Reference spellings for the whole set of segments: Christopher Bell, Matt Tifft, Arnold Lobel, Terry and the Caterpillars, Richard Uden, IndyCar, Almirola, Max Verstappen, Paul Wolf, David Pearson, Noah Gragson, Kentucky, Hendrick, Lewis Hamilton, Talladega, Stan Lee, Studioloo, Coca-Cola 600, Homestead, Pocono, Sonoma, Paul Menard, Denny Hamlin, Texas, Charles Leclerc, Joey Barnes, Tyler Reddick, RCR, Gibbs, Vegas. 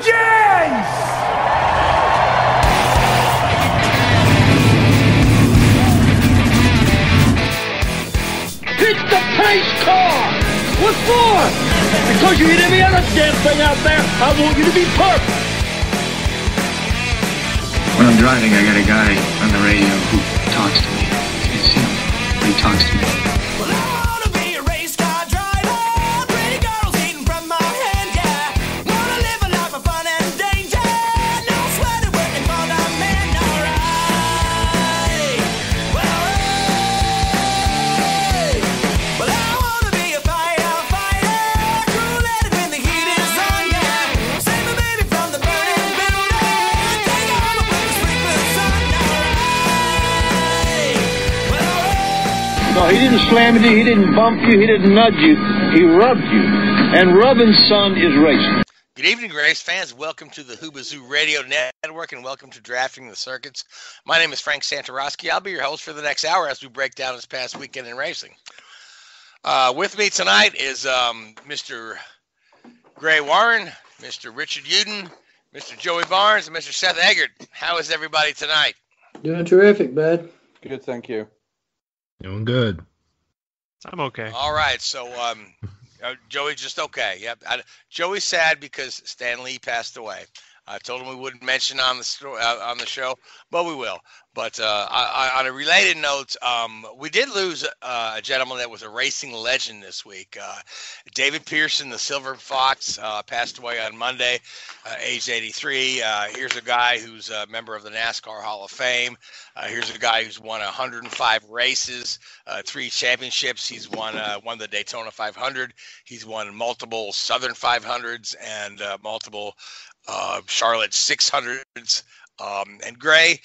J's! It's the pace car! What for? Because you hit every other damn thing out there, I want you to be perfect! When I'm driving, I got a guy on the radio who talks to me. It's him. He talks to me. Well, I wanna be a race car driver, pretty girls eating from my hand, yeah. Wanna live a life of fun and danger, no sweating, working for the men, alright. Well, hey. Well, I wanna be a firefighter, cool-headed when the heat is on, yeah. Save my baby from the burning building, take her home with the sprinkler sun, alright. Well, hey. No, he didn't slam you, he didn't bump you, he didn't nudge you, he rubbed you. And rubbing son is racing. Good evening, race fans. Welcome to the Whoobazoo Radio Network, and welcome to Drafting the Circuits. My name is Frank Santoroski. I'll be your host for the next hour as we break down this past weekend in racing. With me tonight is Mr. Gray Warren, Mr. Richard Uden, Mr. Joey Barnes, and Mr. Seth Eggert. How is everybody tonight? Doing terrific, bud. Good, thank you. Doing good. I'm okay. All right, so Joey just okay. Yep. Joey's sad because Stan Lee passed away. I told him we wouldn't mention on the show, but we will. But on a related note, we did lose a gentleman that was a racing legend this week. David Pearson, the Silver Fox, passed away on Monday, age 83. Here's a guy who's a member of the NASCAR Hall of Fame. Here's a guy who's won 105 races, 3 championships. He's won the Daytona 500. He's won multiple Southern 500s and multiple Charlotte 600s. And Gray,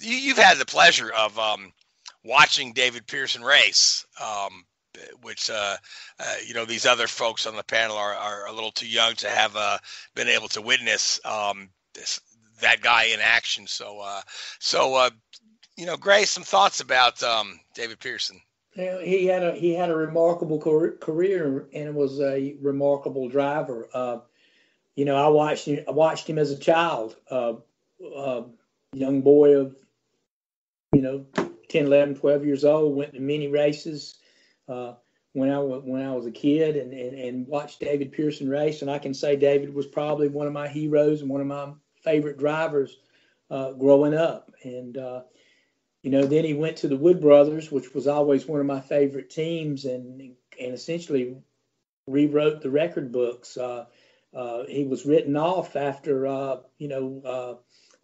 you've had the pleasure of watching David Pearson race, which, you know, these other folks on the panel are a little too young to have been able to witness that guy in action. So, you know, Gray, some thoughts about David Pearson. You know, he had a remarkable career and was a remarkable driver. You know, I watched him as a child, young boy of, you know, 10, 11, 12 years old, went to many races when I was a kid and watched David Pearson race. And I can say David was probably one of my heroes and one of my favorite drivers growing up. And, you know, then he went to the Wood Brothers, which was always one of my favorite teams, and essentially rewrote the record books. He was written off after,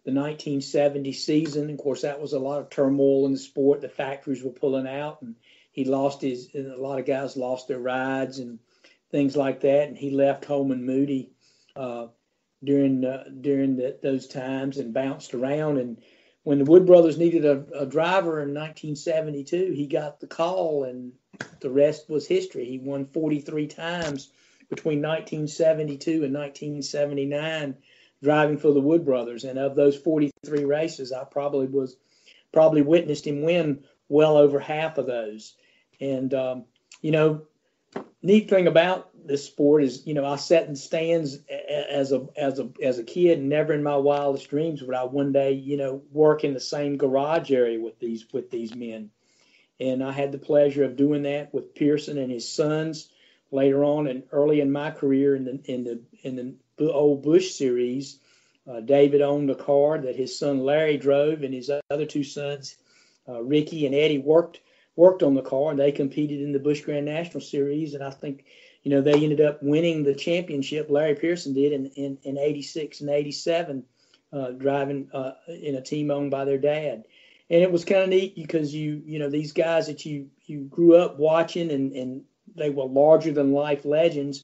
the 1970 season. Of course, that was a lot of turmoil in the sport. The factories were pulling out, and he lost and a lot of guys lost their rides and things like that. And he left Holman Moody during those times and bounced around. And when the Wood Brothers needed a driver in 1972, he got the call, and the rest was history. He won 43 times between 1972 and 1979, driving for the Wood Brothers. And of those 43 races, I probably witnessed him win well over half of those. And, you know, neat thing about this sport is, you know, I sat in stands as a kid, and never in my wildest dreams would I one day, you know, work in the same garage area with these men. And I had the pleasure of doing that with Pearson and his sons later on, and early in my career in the old Busch series. David owned a car that his son Larry drove, and his other 2 sons, Ricky and Eddie, worked on the car, and they competed in the Busch Grand National Series. And I think, you know, they ended up winning the championship. Larry Pearson did in 86 and 87, driving in a team owned by their dad. And it was kind of neat because you know, these guys that you grew up watching and they were larger than life legends,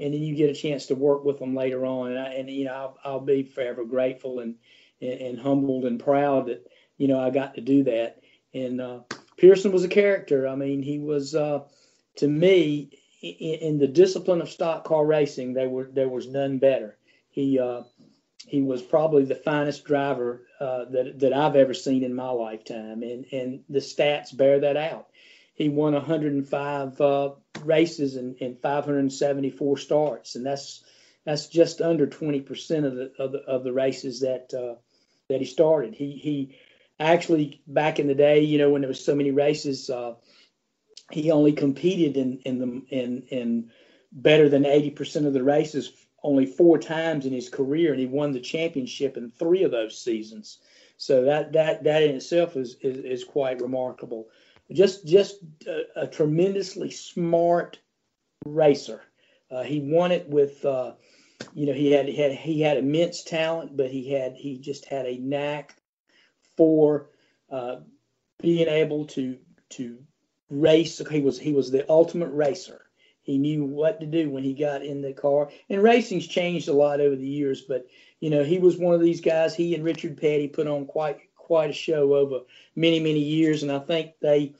and then you get a chance to work with them later on. And you know, I'll be forever grateful and humbled and proud that, you know, I got to do that. And Pearson was a character. I mean, he was to me in the discipline of stock car racing, there was none better. He was probably the finest driver that I've ever seen in my lifetime, and the stats bear that out. He won 105 races and 574 starts, and that's That's just under 20% of the races that he started. He actually, back in the day, you know, when there was so many races, he only competed in better than 80% of the races only 4 times in his career, and he won the championship in 3 of those seasons. So that in itself is quite remarkable. Just a tremendously smart racer. He won it with, you know, he had immense talent, but he just had a knack for being able to race. He was the ultimate racer. He knew what to do when he got in the car. And racing's changed a lot over the years, but you know, he was one of these guys. He and Richard Petty put on quite a show over many, many years, and I think they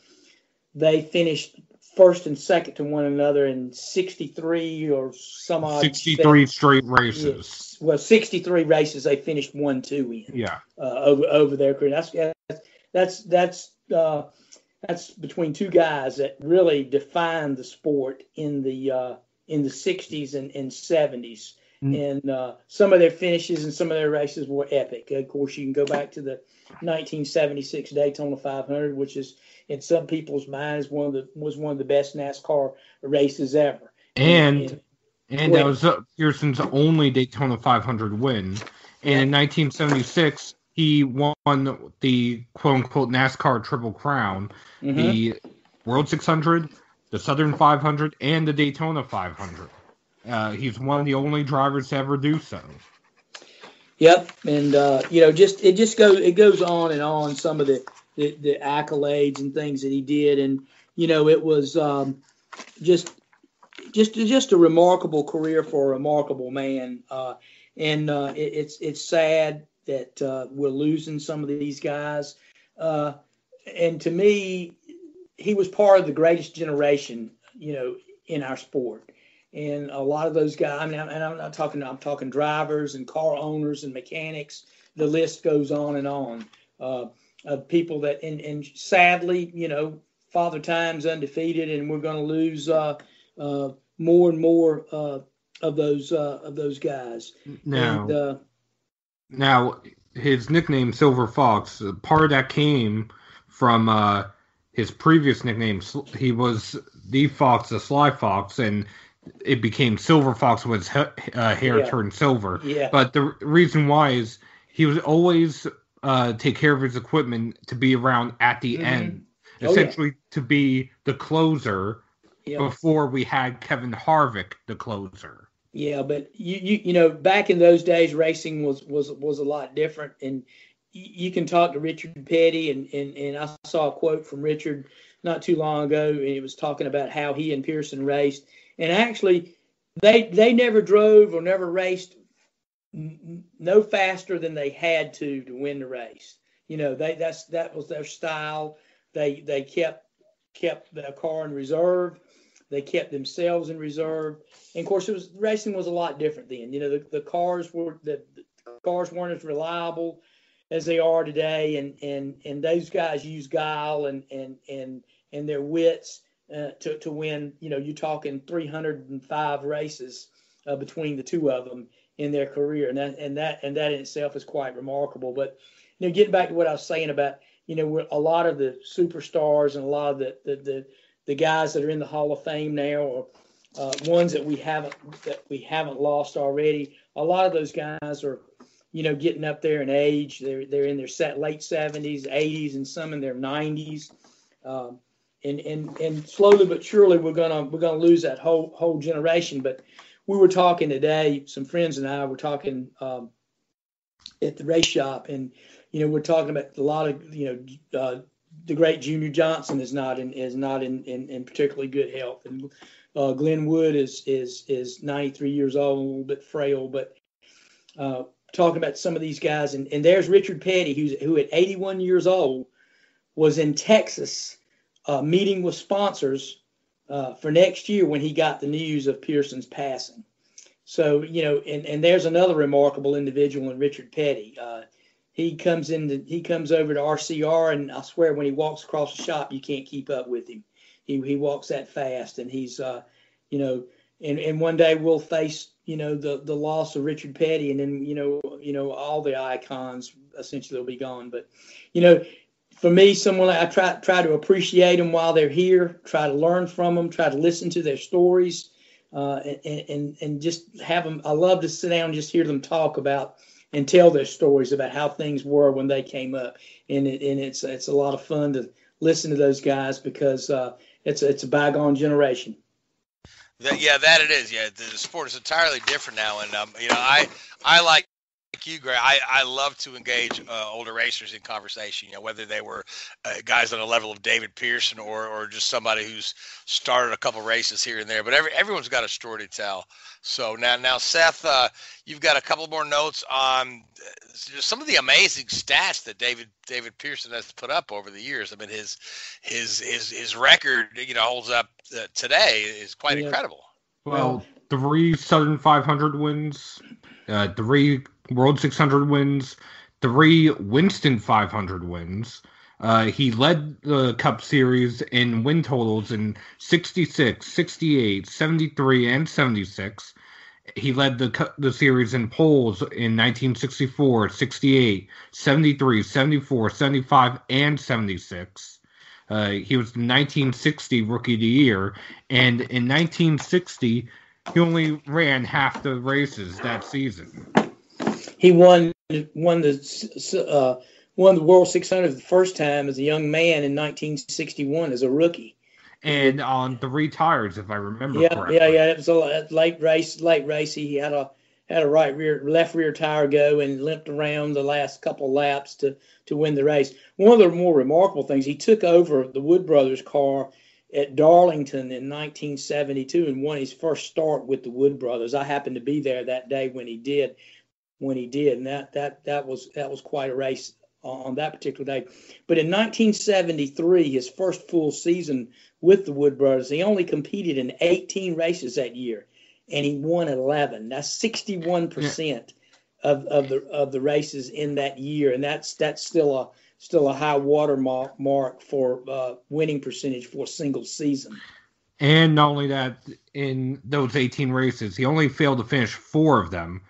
finished first and second to one another in 63 or some odd 63 straight races. Yeah. Well, 63 races they finished 1-2 in. Yeah, over their career. That's between two guys that really defined the sport in the 60s and 70s. Mm. And some of their finishes and some of their races were epic. Of course, you can go back to the 1976 Daytona 500, which is in some people's minds was one of the best NASCAR races ever. And that was Pearson's only Daytona 500 win. And in 1976, he won the quote-unquote NASCAR Triple Crown, the World 600, the Southern 500, and the Daytona 500. He's one of the only drivers to ever do so. Yep, and you know, it goes on and on. Some of the accolades and things that he did, and you know, it was just a remarkable career for a remarkable man. And it's sad that we're losing some of these guys. And to me, he was part of the greatest generation, you know, in our sport. And a lot of those guys, I mean, and I'm talking drivers and car owners and mechanics. The list goes on and on of people that, and sadly, you know, Father Time's undefeated, and we're going to lose more and more of those guys. Now. And, now, his nickname, Silver Fox, part of that came from his previous nickname. He was the Fox, the Sly Fox, and it became Silver Fox when his hair turned silver. Yeah. But the reason why is he was always take care of his equipment to be around at the end, essentially to be the closer before we had Kevin Harvick, the closer. Yeah, but you know, back in those days, racing was a lot different, and you can talk to Richard Petty, and I saw a quote from Richard not too long ago, and he was talking about how he and Pearson raced, and actually they never drove or never raced no faster than they had to win the race. You know, that was their style. They kept their car in reserve. They kept themselves in reserve, and of course, racing was a lot different then. You know, the cars weren't as reliable as they are today, and those guys used guile and their wits to win. You know, you're talking 305 races between the two of them in their career, and that in itself is quite remarkable. But you know, getting back to what I was saying about, you know, a lot of the superstars and a lot of the guys that are in the Hall of Fame now, or ones that we haven't lost already. A lot of those guys are, you know, getting up there in age. They're in their late 70s, 80s, and some in their 90s. And slowly but surely, we're gonna lose that whole generation. But we were talking today. Some friends and I were talking at the race shop, and you know, we're talking about a lot of, you know, the great Junior Johnson is not in particularly good health, and Glenn Wood is 93 years old, a little bit frail. But talking about some of these guys, and there's Richard Petty, who at 81 years old was in Texas meeting with sponsors for next year when he got the news of Pearson's passing. So you know, and there's another remarkable individual in Richard Petty. He comes over to RCR, and I swear when he walks across the shop, you can't keep up with him. He walks that fast, and he's, you know, and one day we'll face you know, the loss of Richard Petty, and then, you know, all the icons essentially will be gone. But, you know, for me, someone I try to appreciate them while they're here, try to learn from them, try to listen to their stories, and just have them. I love to sit down and just hear them talk about and tell their stories about how things were when they came up. And it's a lot of fun to listen to those guys, because it's a bygone generation. Yeah, that it is. Yeah, the sport is entirely different now, and you know, I like you, Gray. I love to engage older racers in conversation. You know, whether they were guys on the level of David Pearson or just somebody who's started a couple races here and there. But everyone's got a story to tell. So now Seth, you've got a couple more notes on some of the amazing stats that David Pearson has put up over the years. I mean, his record, you know, holds up today is quite incredible. Well, 3 Southern 500 wins, 3 World 600 wins, 3 Winston 500 wins. He led the Cup Series in win totals in 66, 68, 73, and 76. He led the series in polls in 1964, 68, 73, 74, 75, and 76. He was the 1960 Rookie of the Year, and in 1960, he only ran half the races that season. He won the World 600 the first time as a young man in 1961 as a rookie, and on 3 tires, if I remember correctly. Yeah. It was a late race. He had a left rear tire go and limped around the last couple laps to win the race. One of the more remarkable things, he took over the Wood Brothers car at Darlington in 1972 and won his first start with the Wood Brothers. I happened to be there that day when he did, and that was quite a race on that particular day. But in 1973, his first full season with the Wood Brothers, he only competed in 18 races that year, and he won 11. That's 61% of the races in that year, and that's still a high watermark for winning percentage for a single season. And not only that, in those 18 races, he only failed to finish 4 of them.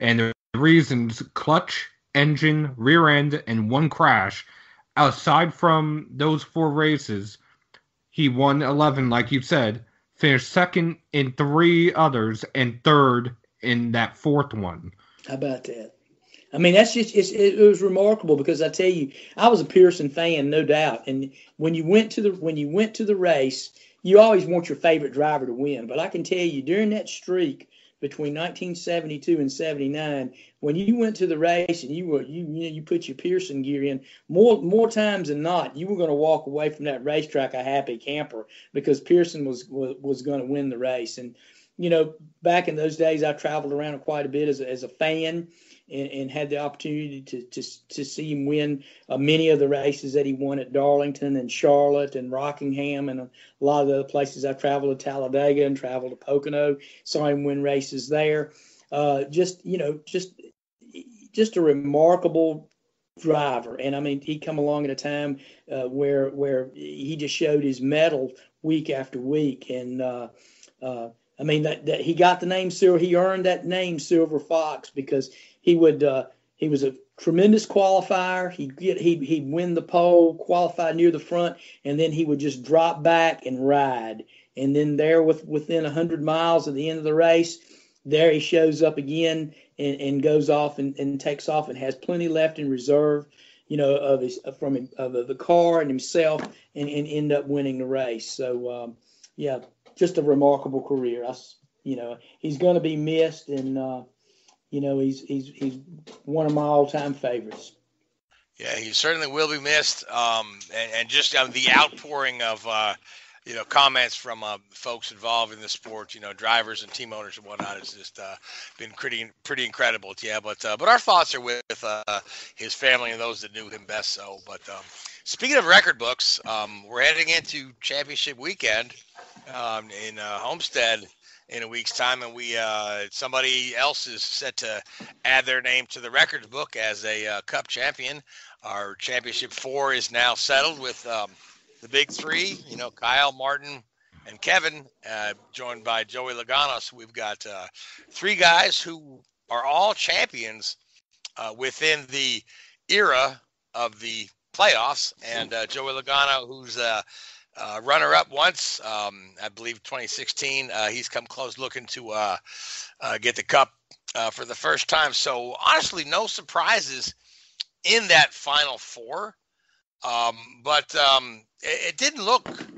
And the reasons: clutch, engine, rear end, and 1 crash. Aside from those 4 races, he won 11, like you said, finished second in 3 others, and third in that 4th one. How about that? I mean, that's just it was remarkable, because I tell you, I was a Pearson fan, no doubt. And when you went to the race, you always want your favorite driver to win. But I can tell you, during that streak between 1972 and 79, when you went to the race and you put your Pearson gear in, more times than not, you were going to walk away from that racetrack a happy camper, because Pearson was going to win the race. And you know, back in those days, I traveled around quite a bit as a fan, and had the opportunity to see him win many of the races that he won at Darlington and Charlotte and Rockingham and a lot of the other places. I traveled to Talladega and traveled to Pocono, saw him win races there. Just a remarkable driver. And I mean, he come along at a time where he just showed his mettle week after week. And I mean, that he got the name Silver. He earned that name Silver Fox, because he was a tremendous qualifier. He'd win the pole, qualify near the front, and then he would just drop back and ride. And then there, within 100 miles of the end of the race, there he shows up again and goes off and takes off and has plenty left in reserve, you know, of the car and himself, and end up winning the race. So just a remarkable career. He's going to be missed, and he's one of my all-time favorites. Yeah, he certainly will be missed. The outpouring of comments from folks involved in the sport, you know, drivers and team owners and whatnot, has just been pretty incredible. Yeah, but our thoughts are with his family and those that knew him best. So, but speaking of record books, we're heading into championship weekend in Homestead in a week's time, and we somebody else is set to add their name to the records book as a Cup champion. Our championship 4 is now settled with the big 3, you know, Kyle, Martin, and Kevin, joined by Joey Logano. We've got three guys who are all champions within the era of the playoffs. And Joey Logano, who's runner-up once, I believe 2016, he's come close looking to get the cup for the first time. So, honestly, no surprises in that Final Four. But it didn't look –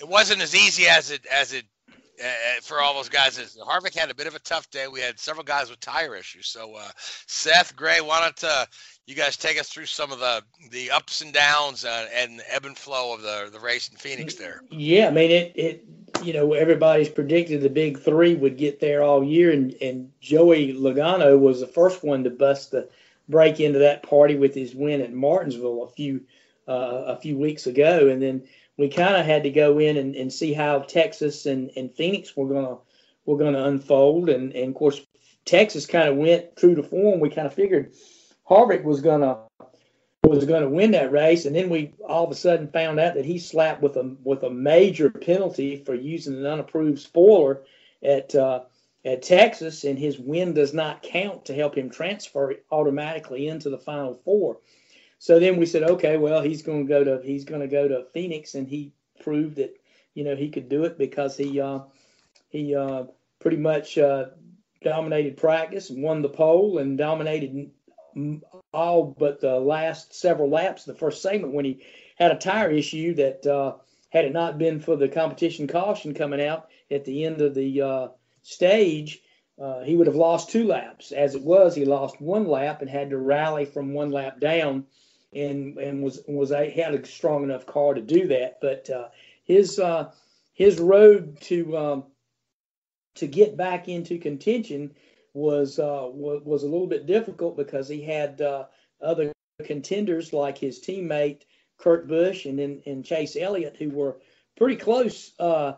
it wasn't as easy as it for all those guys. Harvick had a bit of a tough day. We had several guys with tire issues. So, Seth, Gray, why don't you guys take us through some of the ups and downs and ebb and flow of the race in Phoenix there? Yeah, I mean, everybody's predicted the big three would get there all year, and Joey Logano was the first one to bust the break into that party with his win at Martinsville a few weeks ago. And then we kind of had to go in and see how Texas and Phoenix were gonna unfold. And of course, Texas kind of went true to form. We kind of figured Harvick was gonna win that race, and then we all of a sudden found out that he slapped with a major penalty for using an unapproved spoiler at Texas, and his win does not count to help him transfer automatically into the Final Four. So then we said, okay, well, he's going to go to Phoenix, and he proved that, he could do it because he pretty much dominated practice and won the pole and dominated all but the last several laps, the first segment, when he had a tire issue that had it not been for the competition caution coming out at the end of the stage, he would have lost two laps. As it was, he lost one lap and had to rally from one lap down, and had a strong enough car to do that. But his road to get back into contention was a little bit difficult because he had other contenders like his teammate Kurt Busch and Chase Elliott, who were pretty close to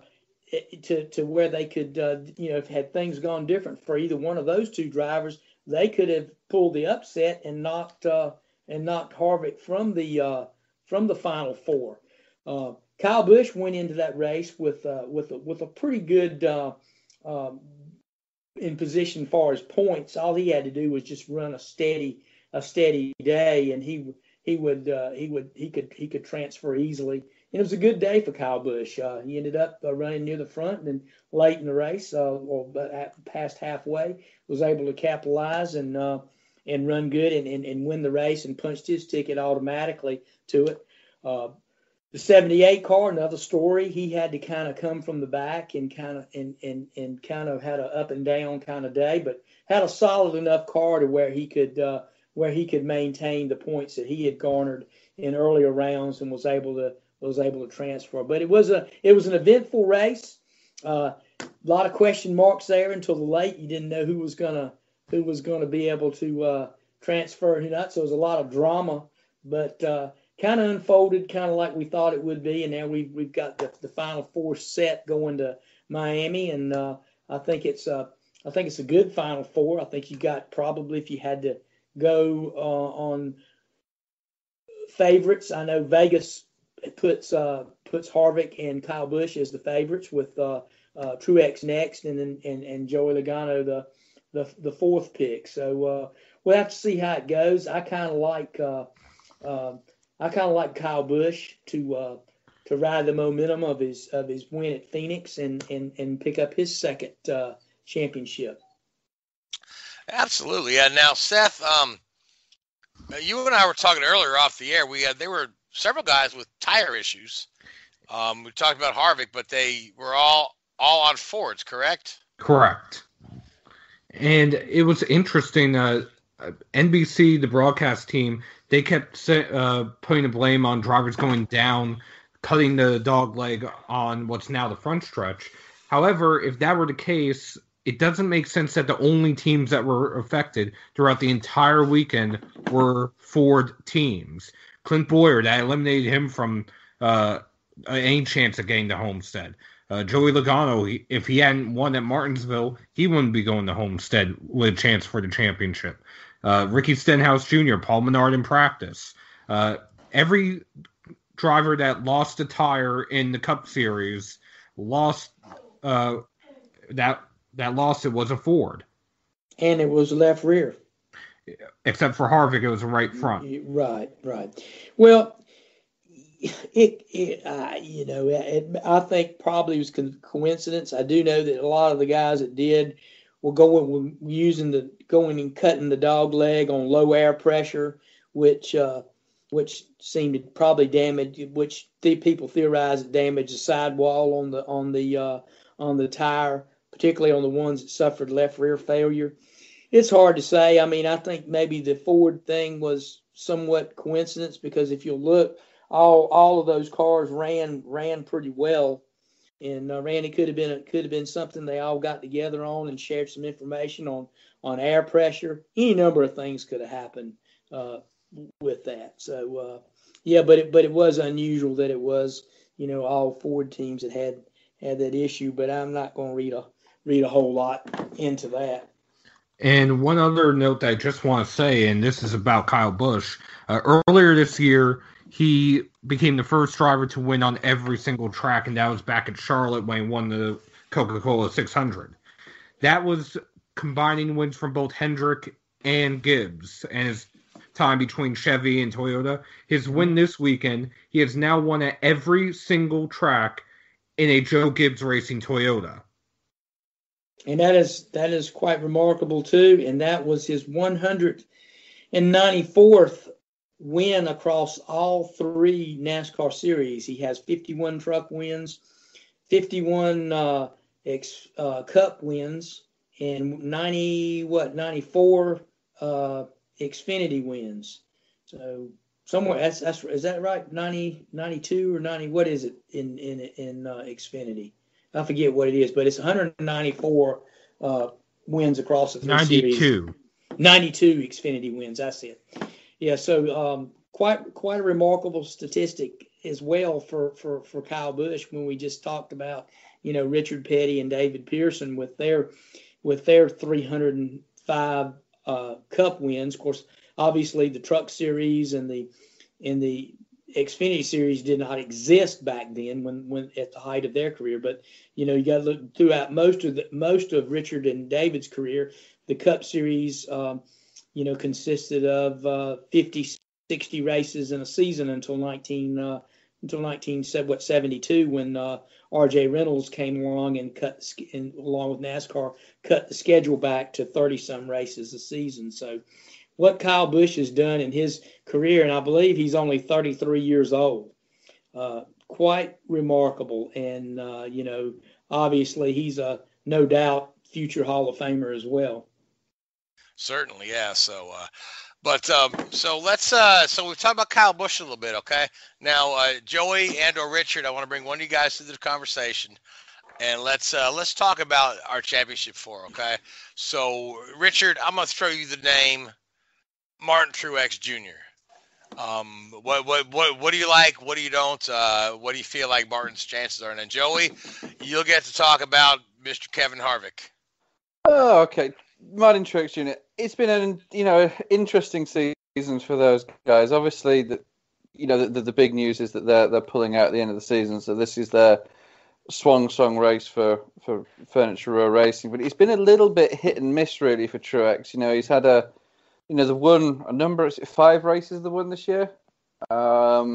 where they could, if had things gone different for either one of those two drivers, they could have pulled the upset and knocked Harvick from the Final Four. Kyle Busch went into that race with a pretty good in position far as points. All he had to do was just run a steady day, and he could transfer easily. It was a good day for Kyle Busch. He ended up running near the front, and then late in the race, past halfway, was able to capitalize and run good and win the race, and punched his ticket automatically to it. The 78 car, another story. He had to kind of come from the back and kind of had a up and down kind of day, but had a solid enough car to where he could maintain the points that he had garnered in earlier rounds, and was able to transfer. But it was an eventful race. A lot of question marks there until the late. You didn't know who was gonna be able to transfer and who not. So it was a lot of drama, but kind of unfolded kind of like we thought it would be. And now we've got the Final Four set going to Miami, and I think it's a good Final Four. I think you got, probably if you had to go on favorites, I know Vegas puts Harvick and Kyle Busch as the favorites, with Truex next, and Joey Logano the fourth pick. So we'll have to see how it goes. I kind of like Kyle Busch to ride the momentum of his win at Phoenix and pick up his second championship. Absolutely. Now, Seth, you and I were talking earlier off the air. There were several guys with tire issues. We talked about Harvick, but they were all on Fords, correct? Correct. And it was interesting. NBC, the broadcast team, they kept putting the blame on drivers going down, cutting the dog leg on what's now the front stretch. However, if that were the case, it doesn't make sense that the only teams that were affected throughout the entire weekend were Ford teams. Clint Boyer, that eliminated him from any chance of getting to Homestead. Joey Logano, if he hadn't won at Martinsville, he wouldn't be going to Homestead with a chance for the championship. Ricky Stenhouse Jr., Paul Menard in practice. Every driver that lost a tire in the Cup Series lost that loss. It was a Ford, and it was left rear. Except for Harvick, it was right front. Right. Well, I think probably was coincidence. I do know that a lot of the guys that did were going and cutting the dog leg on low air pressure, which seemed to probably damage, which people theorize it damaged the sidewall on the tire, particularly on the ones that suffered left rear failure. It's hard to say. I mean, I think maybe the Ford thing was somewhat coincidence because if you look, all of those cars ran pretty well, and it could have been something they all got together on and shared some information on air pressure. Any number of things could have happened with that. So but it was unusual that it was all Ford teams that had that issue. But I'm not going to read a whole lot into that. And one other note that I just want to say, and this is about Kyle Busch. Earlier this year, he became the first driver to win on every single track, and that was back at Charlotte when he won the Coca-Cola 600. That was combining wins from both Hendrick and Gibbs, and his time between Chevy and Toyota. His win this weekend, he has now won at every single track in a Joe Gibbs Racing Toyota. And that is quite remarkable, too. And that was his 194th win across all three NASCAR series. He has 51 truck wins, 51 Cup wins, and 94 Xfinity wins. So somewhere, that's is that right? 90, 92 or 90, what is it in Xfinity? I forget what it is, but it's 194 wins across the three series. 92 Xfinity wins, I said. Yeah, so quite a remarkable statistic as well for Kyle Busch when we just talked about, Richard Petty and David Pearson with their 305 Cup wins. Of course, obviously the Truck Series and the Xfinity Series did not exist back then when at the height of their career, but you got to look throughout most of Richard and David's career. The Cup Series, consisted of 50-60 races in a season until 72 when R.J. Reynolds came along and along with NASCAR cut the schedule back to 30-some races a season. So what Kyle Busch has done in his career, and I believe he's only 33 years old, quite remarkable. And, obviously he's a no doubt future Hall of Famer as well. Certainly, yeah. So, so let's so we've talked about Kyle Busch a little bit, okay? Now, Joey and or Richard, I want to bring one of you guys to the conversation. And let's talk about our championship four, okay? So, Richard, I'm going to throw you the name Martin Truex Jr. What do you like? What do you don't? What do you feel like Martin's chances are? And then Joey, you'll get to talk about Mr. Kevin Harvick. Oh, okay. Martin Truex Jr. It's been an interesting season for those guys. Obviously, the big news is that they're pulling out at the end of the season. So this is their swan song race for Furniture Row Racing. But it's been a little bit hit and miss really for Truex. He's had they've won a number of 5 races. They won this year, but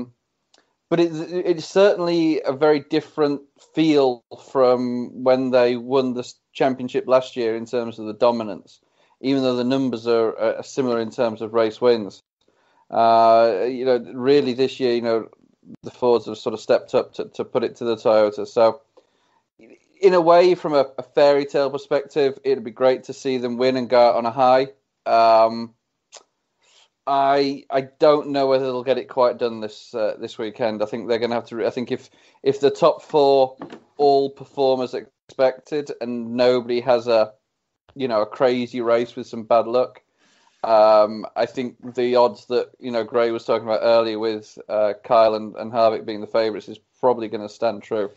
it's certainly a very different feel from when they won the championship last year in terms of the dominance. Even though the numbers are similar in terms of race wins, really this year, the Fords have sort of stepped up to put it to the Toyota. So, in a way, from a fairy tale perspective, it'd be great to see them win and go out on a high. I don't know whether they'll get it quite done this weekend. I think they're going to have to. I think if the top 4 all perform as expected and nobody has a crazy race with some bad luck, I think the odds that Gray was talking about earlier with Kyle and Harvick being the favourites is probably going to stand true.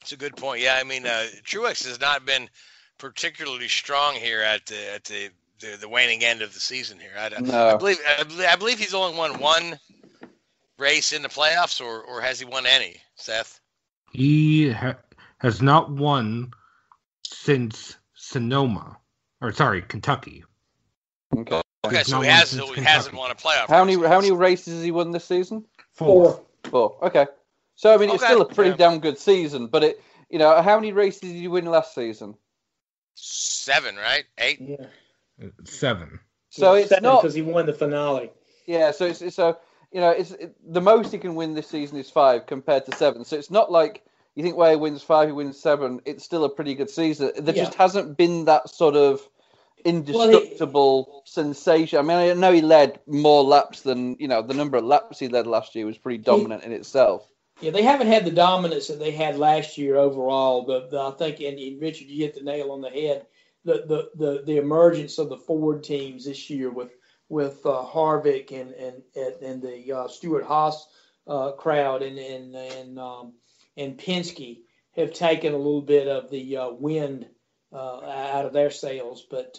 It's a good point. Yeah, I mean Truex has not been particularly strong here at the waning end of the season here. I believe he's only won one race in the playoffs, or has he won any, Seth? He has not won since Sonoma, or sorry, Kentucky. Okay, so he hasn't won a playoff. How many races has he won this season? Four. Okay. So I mean, it's still a pretty damn good season, but it, you know, how many races did you win last season? 7, right? 8. Yeah. 7. So it's 7 because he won the finale. Yeah. So it's the most he can win this season is 5 compared to 7. So it's not like you think, well, he wins 5, he wins 7. It's still a pretty good season. There just hasn't been that sort of indestructible sensation. I mean, I know he led more laps than, you know, the number of laps he led last year was pretty dominant in itself. Yeah, they haven't had the dominance that they had last year overall, but I think, and Richard, you hit the nail on the head, the emergence of the Ford teams this year with Harvick and the Stewart Haas crowd and Penske have taken a little bit of the wind out of their sails, but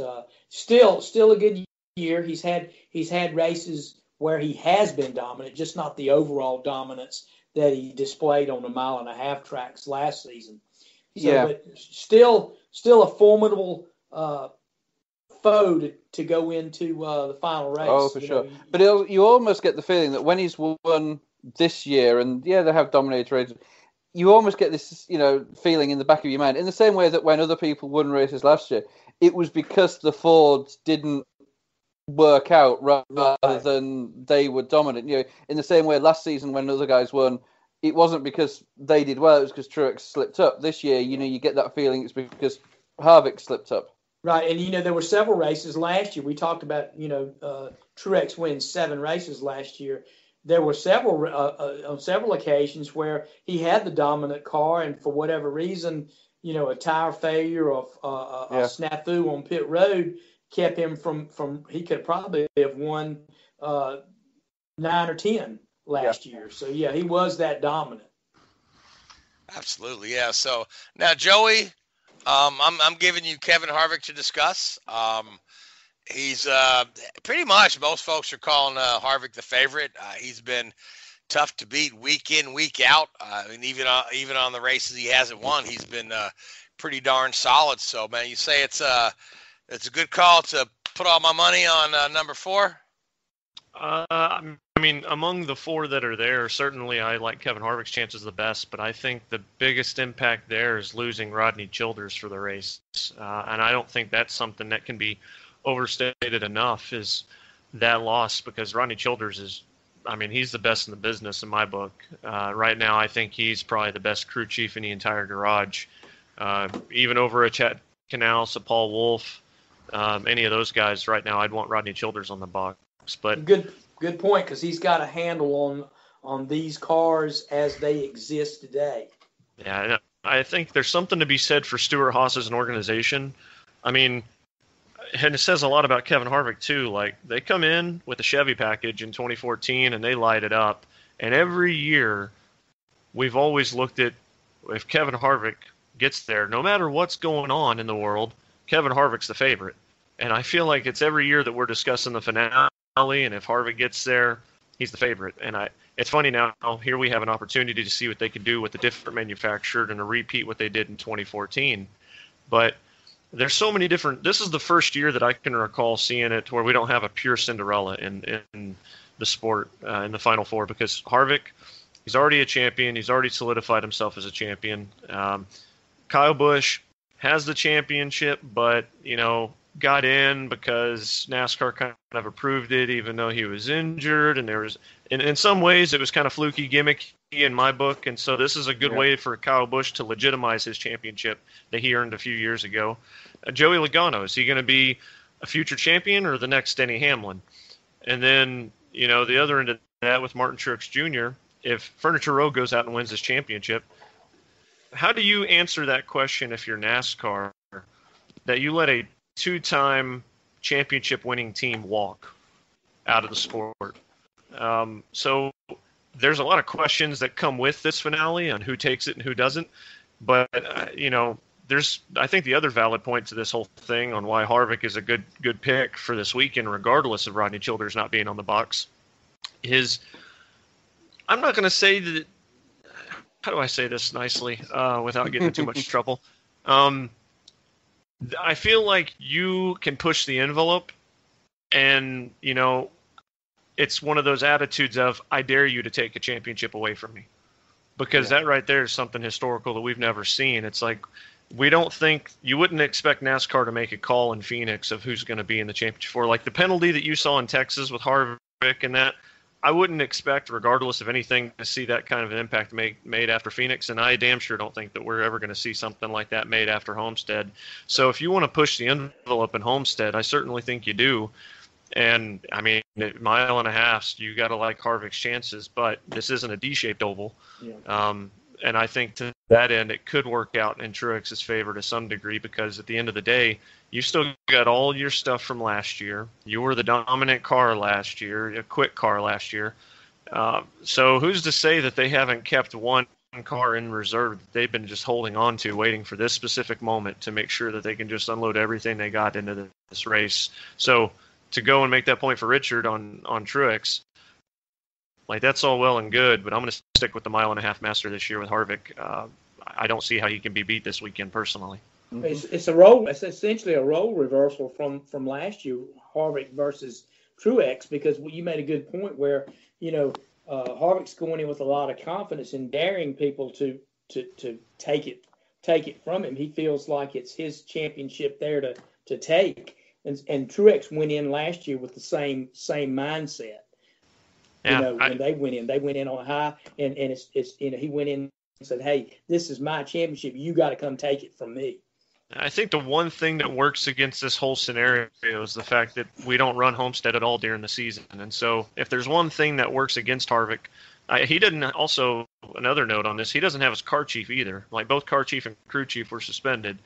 still a good year. He's had races where he has been dominant, just not the overall dominance that he displayed on the 1.5-mile tracks last season. So, yeah, but still a formidable foe to go into the final race. Oh, for sure. But you almost get the feeling that when he's won this year, and yeah, they have dominated races, you almost get this, you know, feeling in the back of your mind, in the same way that when other people won races last year, it was because the Fords didn't work out rather than they were dominant. You know, in the same way last season when other guys won, it wasn't because they did well, it was because Truex slipped up. This year, you know, you get that feeling it's because Harvick slipped up. Right, and, you know, there were several races last year. We talked about, you know, Truex wins 7 races last year. There were several occasions where he had the dominant car, and for whatever reason, you know, a tire failure or a snafu on pit road kept him from. He could probably have won 9 or 10 last year. So yeah, he was that dominant. Absolutely, yeah. So now, Joey, I'm giving you Kevin Harvick to discuss. He's pretty much, most folks are calling Harvick the favorite. He's been tough to beat week in, week out. And even on the races he hasn't won, he's been pretty darn solid. So, man, you say it's a good call to put all my money on number 4? I mean, among the 4 that are there, certainly I like Kevin Harvick's chances the best, but I think the biggest impact there is losing Rodney Childers for the race. And I don't think that's something that can be overstated enough, is that loss, because Rodney Childers is, I mean, he's the best in the business in my book. Right now, I think he's probably the best crew chief in the entire garage, even over a Chad Knaus, a Paul Wolf, any of those guys right now. I'd want Rodney Childers on the box. But good point, because he's got a handle on these cars as they exist today. Yeah, I think there's something to be said for Stewart Haas as an organization. I mean, and it says a lot about Kevin Harvick, too. Like, they come in with a Chevy package in 2014, and they light it up. And every year, we've always looked at, if Kevin Harvick gets there, no matter what's going on in the world, Kevin Harvick's the favorite. And I feel like it's every year that we're discussing the finale, and if Harvick gets there, he's the favorite. And it's funny now, here we have an opportunity to see what they can do with a different manufacturer and to repeat what they did in 2014. But there's so many different. This is the first year that I can recall seeing it where we don't have a pure Cinderella in the sport in the Final Four, because Harvick, he's already a champion. He's already solidified himself as a champion. Kyle Busch has the championship, but, you know, got in because NASCAR kind of approved it, even though he was injured. And there was, in some ways, it was kind of fluky, gimmicky in my book. And so this is a good way for Kyle Busch to legitimize his championship that he earned a few years ago. Joey Logano, is he going to be a future champion or the next Denny Hamlin? And then, you know, the other end of that with Martin Truex Jr., if Furniture Row goes out and wins his championship, how do you answer that question if you're NASCAR, that you let a two-time championship-winning team walk out of the sport? So there's a lot of questions that come with this finale on who takes it and who doesn't. But, you know, there's, I think, the other valid point to this whole thing on why Harvick is a good pick for this weekend, regardless of Rodney Childers not being on the box, is I'm not going to say that how do I say this nicely without getting in too much trouble? I feel like you can push the envelope, and, you know, it's one of those attitudes of, I dare you to take a championship away from me. Because that right there is something historical that we've never seen. It's like, we don't think, you wouldn't expect NASCAR to make a call in Phoenix of who's going to be in the championship for. Like the penalty that you saw in Texas with Harvick and that, I wouldn't expect, regardless of anything, to see that kind of an impact made after Phoenix, and I damn sure don't think that we're ever going to see something like that made after Homestead. So if you want to push the envelope in Homestead, I certainly think you do. And, I mean, mile and a half, you got to like Harvick's chances, but this isn't a D-shaped oval. Yeah. And I think to that end, it could work out in Truex's favor to some degree, because at the end of the day, you still got all your stuff from last year. You were the dominant car last year, a quick car last year. So who's to say that they haven't kept one car in reserve that they've been just holding on to, waiting for this specific moment to make sure that they can just unload everything they got into this race. So to go and make that point for Richard on Truex, like, that's all well and good, but I'm going to stick with the mile-and-a-half master this year with Harvick. I don't see how he can be beat this weekend personally. Mm-hmm. It's a role. It's essentially a role reversal from last year, Harvick versus Truex, because you made a good point where, you know, Harvick's going in with a lot of confidence and daring people to take it from him. He feels like it's his championship there to take, and Truex went in last year with the same mindset. Yeah, you know, when they went in on high, and it's you know, he went in and said, "Hey, this is my championship. You got to come take it from me." I think the one thing that works against this whole scenario is the fact that we don't run Homestead at all during the season, and so if there's one thing that works against Harvick, he didn't. Also, another note on this: he doesn't have his car chief either. Like, both car chief and crew chief were suspended,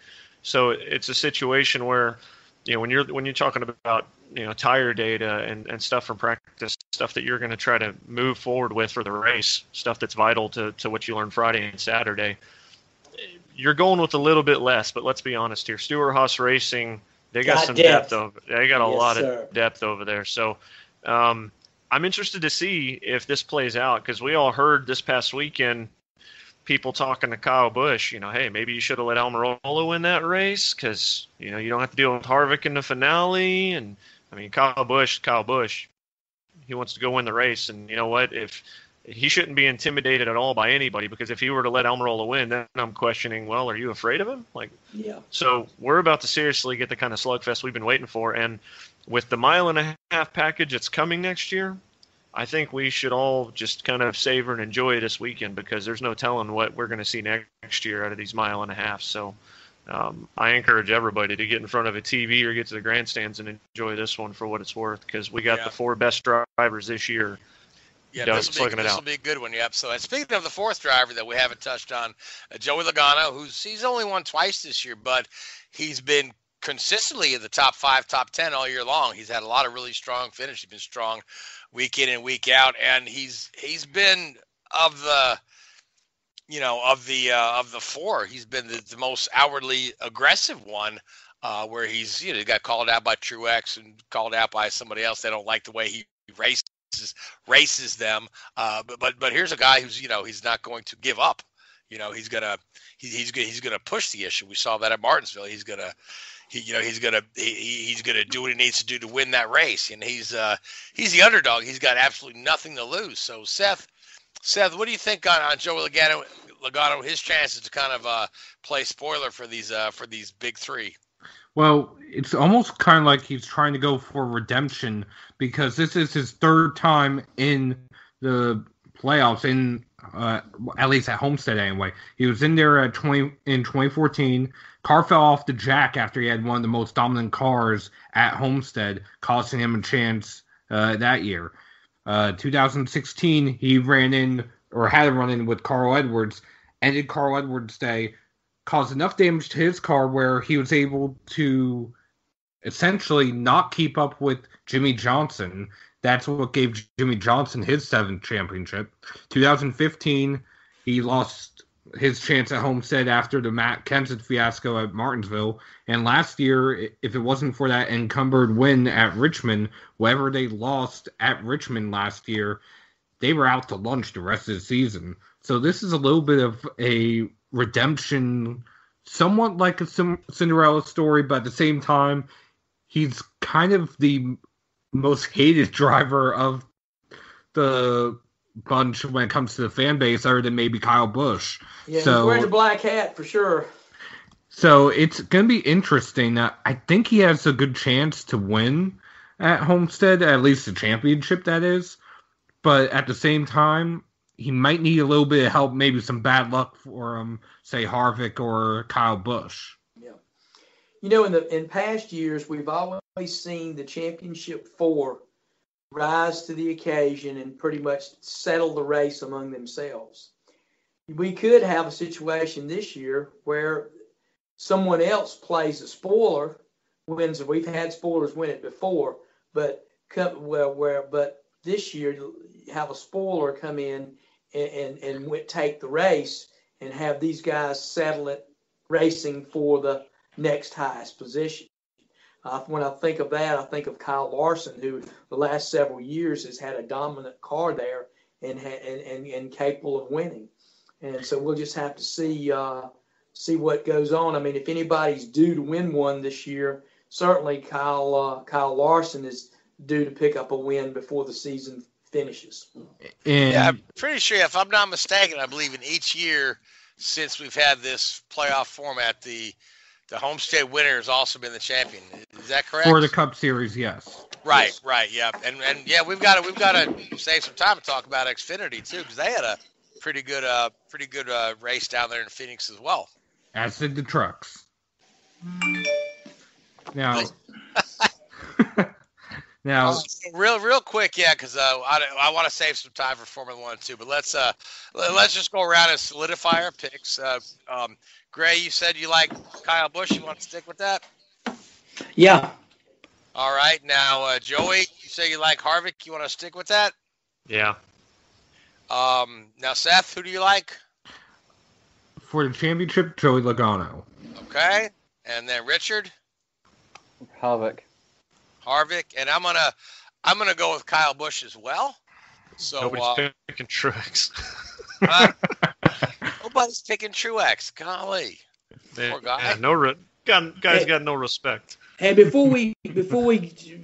so it's a situation where, you know, when you're talking about, you know, tire data and stuff from practice, stuff that you're going to try to move forward with for the race, stuff that's vital to what you learn Friday and Saturday, you're going with a little bit less. But let's be honest here, Stewart Haas Racing, they got some depth over. They got a lot of depth over there. So I'm interested to see if this plays out, because we all heard this past weekend people talking to Kyle Busch, you know, hey, maybe you should have let Almirola win that race because, you know, you don't have to deal with Harvick in the finale. And, I mean, Kyle Busch, he wants to go win the race. And you know what? If he shouldn't be intimidated at all by anybody, because if he were to let Almirola win, then I'm questioning, well, are you afraid of him? Like, yeah. So we're about to seriously get the kind of slugfest we've been waiting for. And with the mile-and-a-half package that's coming next year, I think we should all just kind of savor and enjoy this weekend, because there's no telling what we're going to see next year out of these mile and a half. So I encourage everybody to get in front of a TV or get to the grandstands and enjoy this one for what it's worth, because we got the four best drivers this year. Yeah, this will be a good one. Yep. So, and speaking of the fourth driver that we haven't touched on, Joey Logano, he's only won twice this year, but he's been consistently in the top 5, top 10 all year long. He's had a lot of really strong finishes. He's been strong week in and week out, and he's been of the four, he's been the most outwardly aggressive one, where he's, you know, he got called out by Truex and called out by somebody else. They don't like the way he races them. But here's a guy who's, you know, he's not going to give up. You know, he's gonna push the issue. We saw that at Martinsville. He's gonna do what he needs to do to win that race. And he's the underdog. He's got absolutely nothing to lose. So Seth, what do you think on Joey Logano, his chances to kind of play spoiler for these big three? Well, it's almost kind of like he's trying to go for redemption, because this is his third time in the playoffs, in at least at Homestead anyway. He was in there in 2014. Car fell off the jack after he had one of the most dominant cars at Homestead, costing him a chance that year. 2016, he ran in, or had a run-in with Carl Edwards, ended Carl Edwards' day, caused enough damage to his car where he was able to essentially not keep up with Jimmy Johnson. That's what gave Jimmy Johnson his 7th championship. 2015, he lost his chance at Homestead after the Matt Kenseth fiasco at Martinsville. And last year, if it wasn't for that encumbered win at Richmond, whatever they lost at Richmond last year, they were out to lunch the rest of the season. So this is a little bit of a redemption, somewhat like a Cinderella story, but at the same time, he's kind of the most hated driver of the bunch when it comes to the fan base, other than maybe Kyle Busch. Yeah, so, he wears a black hat for sure. So it's going to be interesting. I think he has a good chance to win at Homestead, at least the championship, that is. But at the same time, he might need a little bit of help, maybe some bad luck for him, say Harvick or Kyle Busch. Yeah. You know, in past years, we've always seen the championship four rise to the occasion and pretty much settle the race among themselves. We could have a situation this year where someone else plays a spoiler, wins. We've had spoilers win it before, but this year you have a spoiler come in and take the race and have these guys settle it, racing for the next highest position. When I think of that, I think of Kyle Larson, who the last several years has had a dominant car there and capable of winning. And so we'll just have to see what goes on. I mean, if anybody's due to win one this year, certainly Kyle Larson is due to pick up a win before the season finishes. Yeah, I'm pretty sure, if I'm not mistaken, I believe in each year since we've had this playoff format, the Homestead winner has also been the champion. Is that correct? For the Cup Series, yes. Right, yeah. And yeah, we've got to save some time to talk about Xfinity too, because they had a pretty good race down there in Phoenix as well. As did the trucks. Now, real quick, yeah, because I want to save some time for Formula One too. But let's just go around and solidify our picks. Gray, you said you like Kyle Busch. You want to stick with that? Yeah. All right. Now, Joey, you say you like Harvick. You want to stick with that? Yeah. Now, Seth, who do you like? For the championship, Joey Logano. Okay. And then Richard? Harvick. And I'm gonna go with Kyle Busch as well. So nobody's picking Truex. Nobody's picking Truex. Golly. Poor guy. Yeah, got no respect. Hey, before we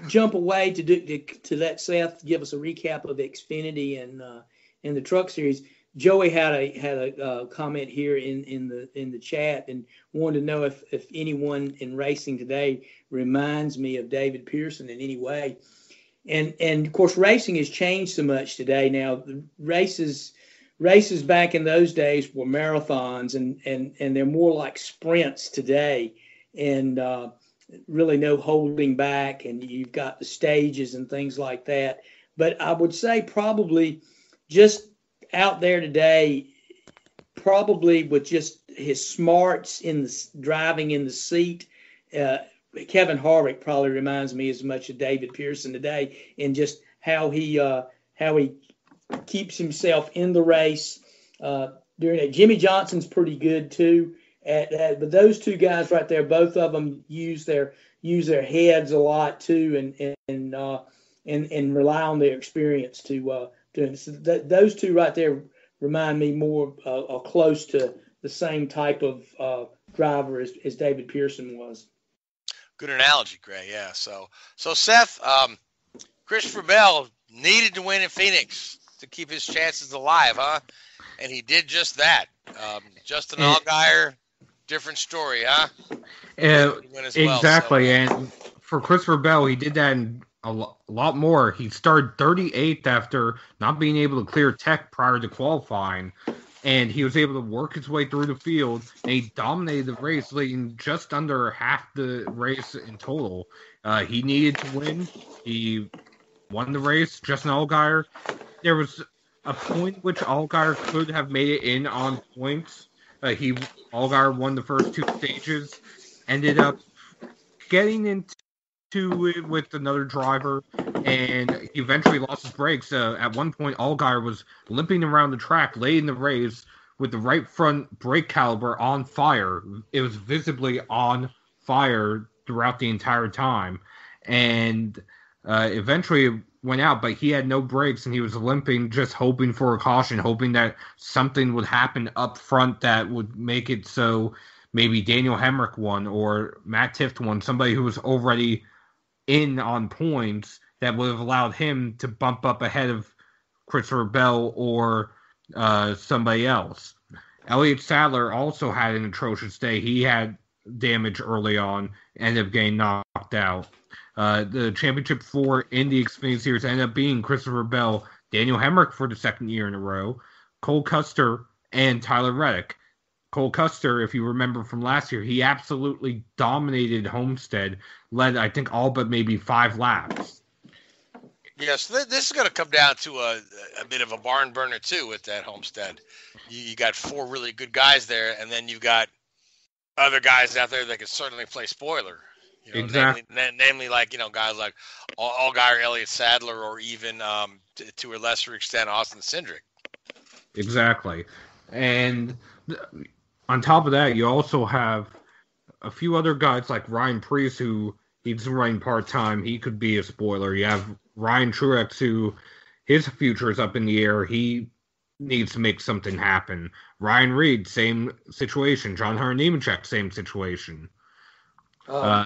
jump away to let Seth give us a recap of Xfinity and the Truck Series, Joey had a comment here in the chat and wanted to know if anyone in racing today reminds me of David Pearson in any way. And of course, racing has changed so much today. Now, the races back in those days were marathons, and they're more like sprints today. And really no holding back, and you've got the stages and things like that. But I would say probably just out there today, probably with just his smarts in the driving in the seat, Kevin Harvick probably reminds me as much of David Pearson today, in just how he keeps himself in the race during it. Jimmy Johnson's pretty good too, but those two guys right there, both of them use their heads a lot too, and rely on their experience to. So those two right there remind me more or close to the same type of driver as David Pearson was. Good analogy, Gray. Yeah. So Seth, Christopher Bell needed to win in Phoenix to keep his chances alive, huh? And he did just that. Justin Allgaier, different story, huh? Exactly. Well, so. And for Christopher Bell, he did that in a lot more. He started 38th after not being able to clear tech prior to qualifying, and he was able to work his way through the field, and he dominated the race, leading just under half the race in total. He needed to win. He won the race. Justin Allgaier, there was a point which Allgaier could have made it in on points. Allgaier won the first two stages, ended up getting into it with another driver, and he eventually lost his brakes. At one point, Allgaier was limping around the track late in the race with the right front brake caliper on fire. It was visibly on fire throughout the entire time, and eventually went out, but he had no brakes and he was limping, just hoping for a caution, hoping that something would happen up front that would make it so maybe Daniel Hemrick won or Matt Tifft won, somebody who was already in on points that would have allowed him to bump up ahead of Christopher Bell or somebody else. Elliott Sadler also had an atrocious day. He had damage early on, ended up getting knocked out. The championship four in the Xfinity Series ended up being Christopher Bell, Daniel Hemrick for the second year in a row, Cole Custer, and Tyler Reddick. Cole Custer, if you remember from last year, he absolutely dominated Homestead, led, I think, all but maybe 5 laps. Yes, this is going to come down to a bit of a barn burner, too, with that Homestead. You got 4 really good guys there, and then you've got other guys out there that can certainly play spoiler. You know, exactly. Namely, like, you know, guys like Allgaier, Elliott Sadler, or even to a lesser extent, Austin Cindric. Exactly. And on top of that, you also have a few other guys like Ryan Preece, who he's running part-time. He could be a spoiler. You have Ryan Truex, who his future is up in the air. He needs to make something happen. Ryan Reed, same situation. John Hunter Nemechek, same situation. Let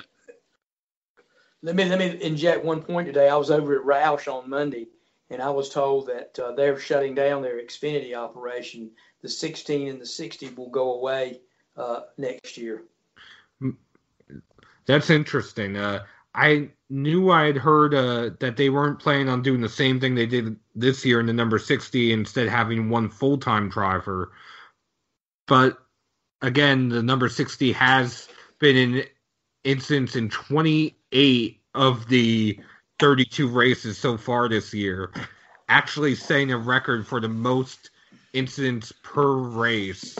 me inject one point today. I was over at Roush on Monday, and I was told that they're shutting down their Xfinity operation. The 16 and the 60 will go away next year. That's interesting. I knew I had heard that they weren't planning on doing the same thing they did this year in the number 60, instead having one full-time driver. But, again, the number 60 has been in instance in 28 of the 32 races so far this year, actually setting a record for the most incidents per race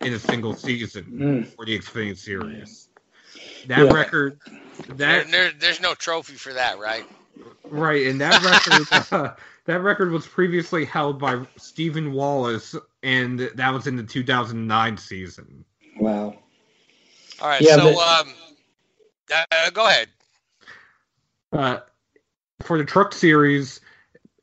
in a single season for the Xfinity Series. That record... There's no trophy for that, right? Right, and that record that record was previously held by Stephen Wallace, and that was in the 2009 season. Wow. All right, go ahead. For the Truck Series,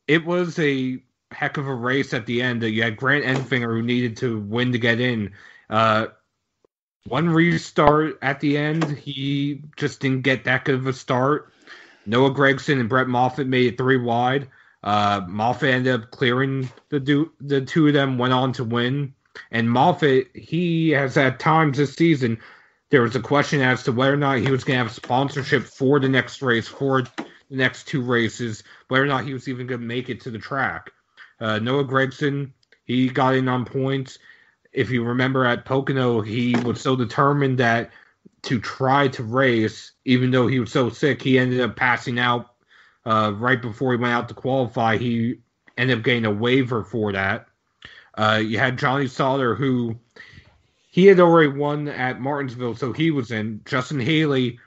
it was a heck of a race at the end. You had Grant Enfinger, who needed to win to get in. One restart at the end, he just didn't get that good of a start. Noah Gragson and Brett Moffitt made it 3 wide. Moffitt ended up clearing the two of them, went on to win. And Moffitt, he has at times this season, there was a question as to whether or not he was going to have sponsorship for the next race, for the next 2 races, whether or not he was even going to make it to the track. Noah Gragson, he got in on points. If you remember at Pocono, he was so determined that to try to race, even though he was so sick, he ended up passing out right before he went out to qualify. He ended up getting a waiver for that. You had Johnny Sauter, who he had already won at Martinsville, so he was in. Justin Haley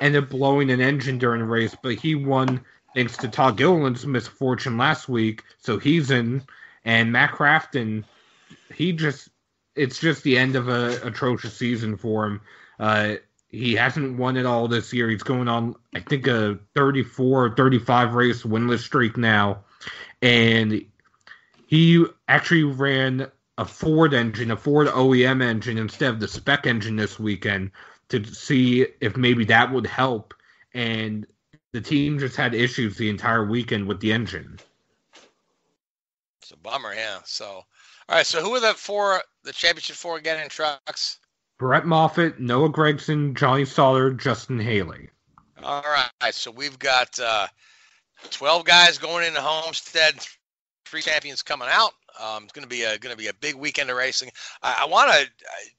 ended up blowing an engine during the race, but he won thanks to Todd Gilliland's misfortune last week, so he's in. And Matt Crafton, he just... It's just the end of an atrocious season for him. He hasn't won it all this year. He's going on, I think, a 34 or 35 race winless streak now. And he actually ran a Ford engine, a Ford OEM engine, instead of the spec engine this weekend to see if maybe that would help. And the team just had issues the entire weekend with the engine. It's a bummer, yeah. So... All right, so who are the championship 4 again in trucks? Brett Moffitt, Noah Gragson, Johnny Sauter, Justin Haley. All right, so we've got 12 guys going into Homestead, 3 champions coming out. It's going to be a big weekend of racing. I want to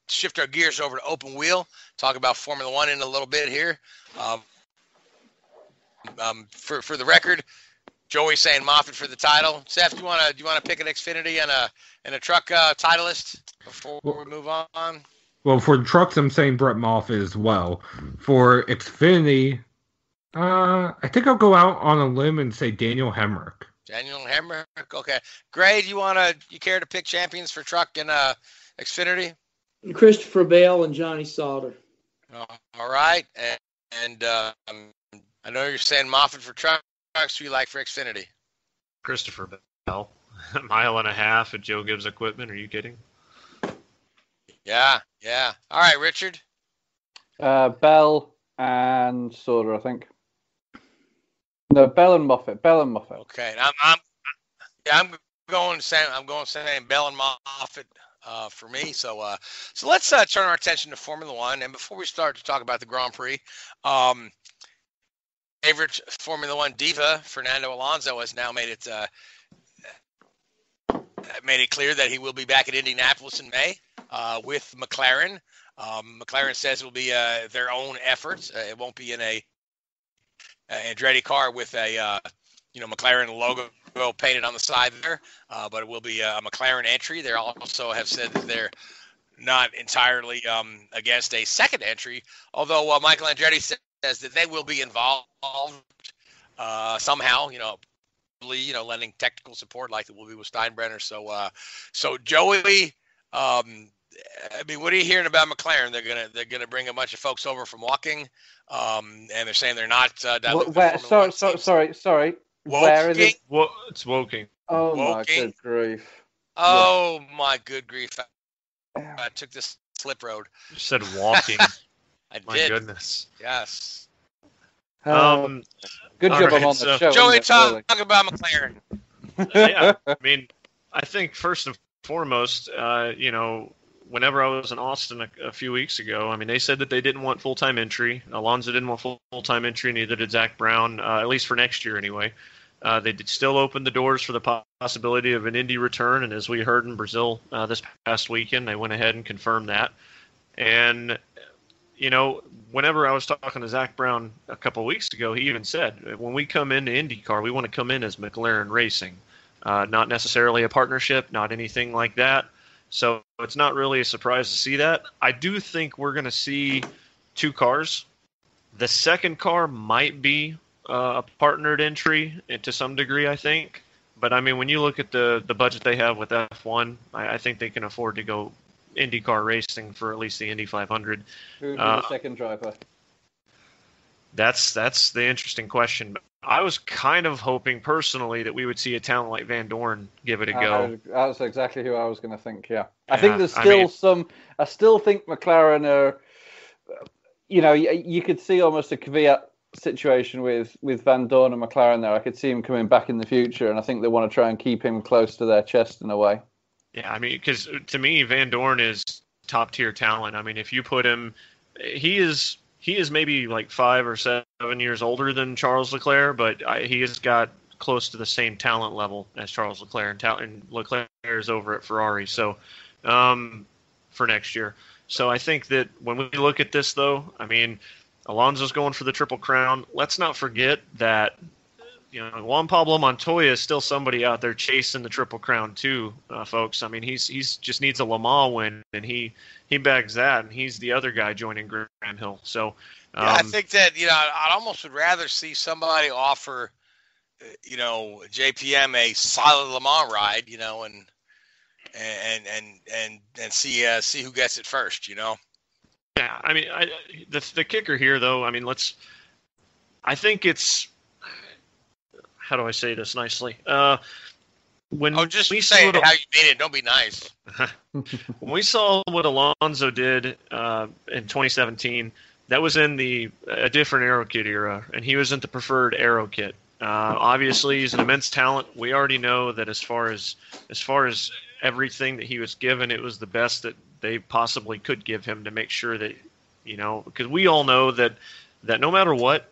shift our gears over to open wheel, talk about Formula One in a little bit here. For the record, Joey saying Moffitt for the title. Seth, do you want to pick an Xfinity and a truck title list before we move on? Well, for the trucks, I'm saying Brett Moffitt as well. For Xfinity, I think I'll go out on a limb and say Daniel Hemrick. Daniel Hemrick, okay. Gray, you care to pick champions for truck and Xfinity? Christopher Bell and Johnny Sauter. All right, and I know you're saying Moffitt for truck. trucks do you like for Xfinity? Christopher Bell. A mile and a half at Joe Gibbs equipment. Are you kidding? Yeah, yeah. All right, Richard. Bell and Sauter, I think. No, Bell and Moffitt. Bell and Moffitt. Okay, I'm going saying Bell and Moffitt for me. So let's turn our attention to Formula One. And before we start to talk about the Grand Prix, favorite Formula One diva Fernando Alonso has now made it clear that he will be back at Indianapolis in May with McLaren. McLaren says it will be their own efforts. It won't be in a Andretti car with a McLaren logo painted on the side there, but it will be a McLaren entry. They also have said that they're not entirely against a second entry, although Michael Andretti says that they will be involved somehow. Lending technical support like it will be with Steinbrenner. So Joey, what are you hearing about McLaren? They're gonna bring a bunch of folks over from walking, and they're saying they're not. Sorry. Woking? Where is it? It's Woking. Oh, Woking. My good grief! Oh yeah. My good grief! I took this slip road. You said walking. I did. Goodness. Yes. Good job right, on the show. Joey, talk about McLaren. Yeah, I think first and foremost, whenever I was in Austin a few weeks ago, they said that they didn't want full-time entry. Alonso didn't want full-time entry, neither did Zach Brown, at least for next year anyway. They did still open the doors for the possibility of an Indy return, and as we heard in Brazil this past weekend, they went ahead and confirmed that. And whenever I was talking to Zach Brown a couple of weeks ago, he even said, when we come into IndyCar, we want to come in as McLaren Racing, not necessarily a partnership, not anything like that. So it's not really a surprise to see that. I do think we're going to see two cars. The second car might be a partnered entry to some degree, I think. But, when you look at the budget they have with F1, I think they can afford to go IndyCar racing for at least the Indy 500. Who would be the second driver? That's the interesting question. I was kind of hoping personally that we would see a talent like Van Dorn give it a go. That's exactly who I was going to think. Yeah, I think there's still some. I still think McLaren are. You could see almost a Kvyat situation with Van Dorn and McLaren there. I could see him coming back in the future, and I think they want to try and keep him close to their chest in a way. Yeah, because to me, Van Dorn is top-tier talent. If you put him, he is maybe like 5 or 7 years older than Charles Leclerc, but he has got close to the same talent level as Charles Leclerc, and Leclerc is over at Ferrari. So, for next year. So I think that when we look at this, though, Alonso's going for the Triple Crown. Let's not forget that. Juan Pablo Montoya is still somebody out there chasing the Triple Crown too, folks. He's just needs a Le Mans win, and he bags that, and he's the other guy joining Graham Hill. So I think that I almost would rather see somebody offer, JPM a solid Le Mans ride, and see who gets it first, Yeah, the kicker here though. I think it's. How do I say this nicely? Just say it how you mean it. Don't be nice. When we saw what Alonso did in 2017, that was in a different aero kit era, and he was in the preferred aero kit. Obviously, he's an immense talent. We already know that as far as everything that he was given, it was the best that they possibly could give him to make sure that because we all know that no matter what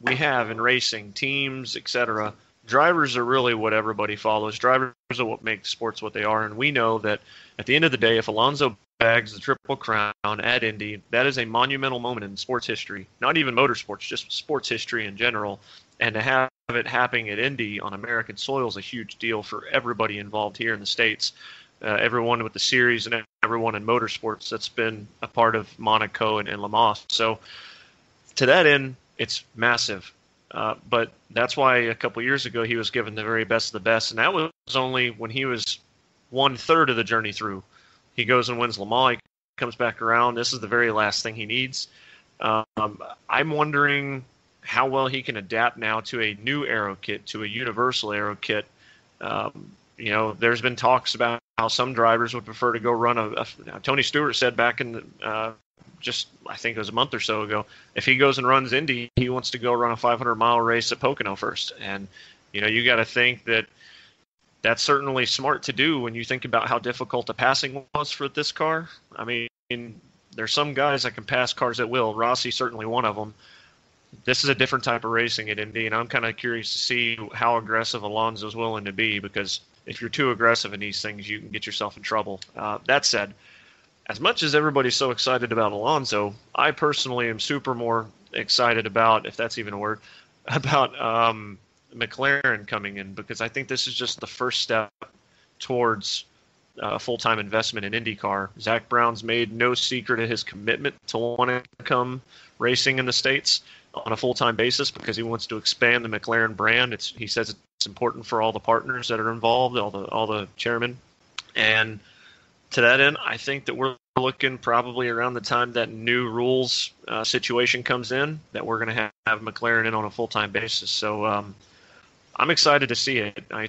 we have in racing, teams, etc., drivers are really what everybody follows. Drivers are what make sports what they are, and we know that at the end of the day, if Alonso bags the Triple Crown at Indy, that is a monumental moment in sports history, not even motorsports, just sports history in general, and to have it happening at Indy on American soil is a huge deal for everybody involved here in the States, everyone with the series and everyone in motorsports that's been a part of Monaco and Le Mans. So to that end, it's massive. But that's why a couple years ago he was given the very best of the best, and that was only when he was 1/3 of the journey through. He goes and wins Le Mans. He comes back around. This is the very last thing he needs. I'm wondering how well he can adapt now to a new aero kit, to a universal aero kit. You know, there's been talks about how some drivers would prefer to go run a Tony Stewart said back in the, just I think it was a month or so ago, if he goes and runs Indy, he wants to go run a 500-mile race at Pocono first. And, you know, you got to think that that's certainly smart to do when you think about how difficult the passing was for this car. I mean, there's some guys that can pass cars at will. Rossi's certainly one of them. This is a different type of racing at Indy, and I'm kind of curious to see how aggressive Alonso's willing to be, because if you're too aggressive in these things, you can get yourself in trouble. That said, as much as everybody's so excited about Alonso, I personally am super more excited about, if that's even a word, about McLaren coming in, because I think this is just the first step towards a full-time investment in IndyCar. Zach Brown's made no secret of his commitment to wanting to come racing in the States on a full-time basis, because he wants to expand the McLaren brand. He says it's important for all the partners that are involved, all the chairmen. And to that end, I think that we're looking probably around the time that new rules situation comes in, that we're going to have McLaren in on a full-time basis. So I'm excited to see it. I mean,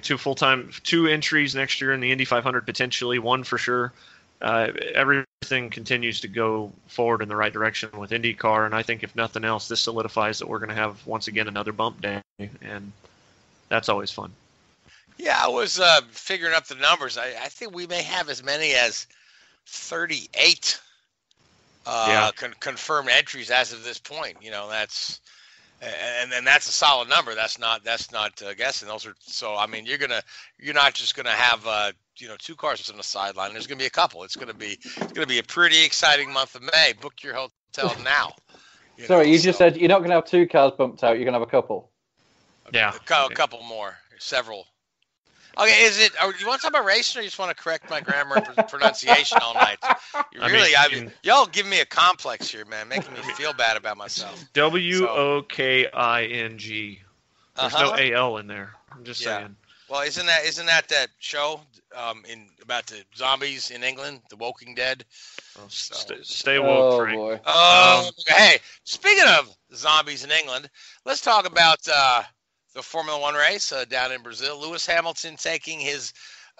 two entries next year in the Indy 500 potentially, one for sure. Everything continues to go forward in the right direction with IndyCar, and I think if nothing else, this solidifies that we're going to have once again another bump day, and that's always fun. Yeah, I was figuring up the numbers. I think we may have as many as 38 confirmed entries as of this point. You know, and that's a solid number. That's not guessing. Those are so. I mean, you're not just gonna have two cars on the sideline. There's gonna be a couple. It's gonna be a pretty exciting month of May. Book your hotel now. Just said you're not gonna have two cars bumped out. You're gonna have a couple. Yeah, a couple more, several. Okay, do you want to talk about racing, or you just want to correct my grammar and pronunciation all night? Y'all give me a complex here, man, making me feel bad about myself. WOKING. There's no AL in there. I'm just saying. Well, isn't that show about the zombies in England, The Walking Dead? Oh, stay woke, Frank. Boy. Hey, speaking of zombies in England, let's talk about the Formula One race down in Brazil. Lewis Hamilton taking his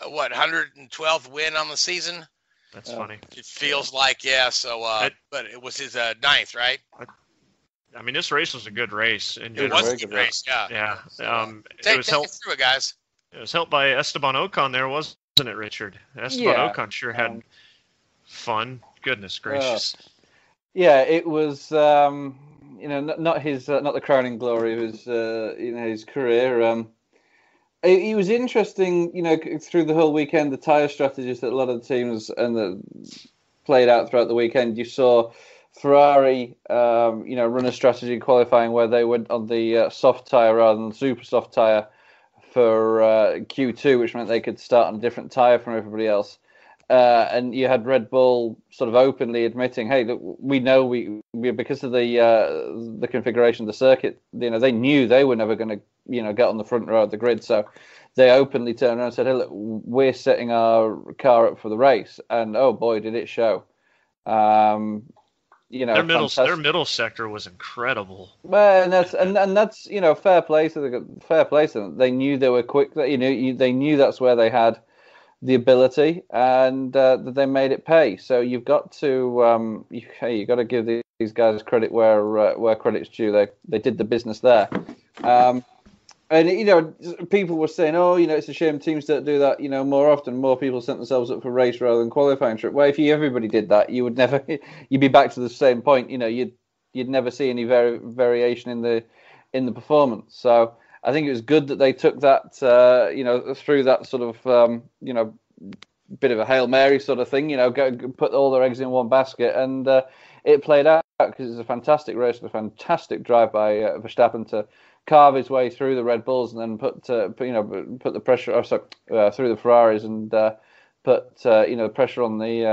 112th win on the season. That's funny. It feels like, yeah. So, but it was his ninth, right? I mean, this race was a good race. It was a good race. Yeah. Take it through it, guys. It was helped by Esteban Ocon there, wasn't it, Richard? Esteban Ocon sure had fun. Goodness gracious. It was. You know, not the crowning glory of his career. It was interesting, you know, through the whole weekend, the tyre strategies that a lot of the teams played out throughout the weekend. You saw Ferrari, run a strategy in qualifying where they went on the soft tyre rather than the super soft tyre for Q2, which meant they could start on a different tyre from everybody else. And you had Red Bull sort of openly admitting, "Hey, look, we know we because of the configuration of the circuit, you know, they knew they were never going to, you know, get on the front row of the grid, so they openly turned around and said, 'Hey, look, we're setting our car up for the race,' and oh boy, did it show." Their middle sector was incredible. Well, and that's you know, fair play to them. They knew they were quick. You know, they knew that's where they had the ability, and they made it pay. So you've got to you've got to give these guys credit where credit's due. They did the business there, and you know, people were saying, oh, you know, it's a shame teams don't do that, you know, more often. More people set themselves up for race rather than qualifying trip. Well, if everybody did that, you would never you'd be back to the same point. You know, you'd never see any variation in the performance. So I think it was good that they took that, through that sort of, bit of a Hail Mary sort of thing, you know, go put all their eggs in one basket. And it played out, because it's a fantastic race, a fantastic drive by Verstappen to carve his way through the Red Bulls and then put the pressure through the Ferraris and put pressure on the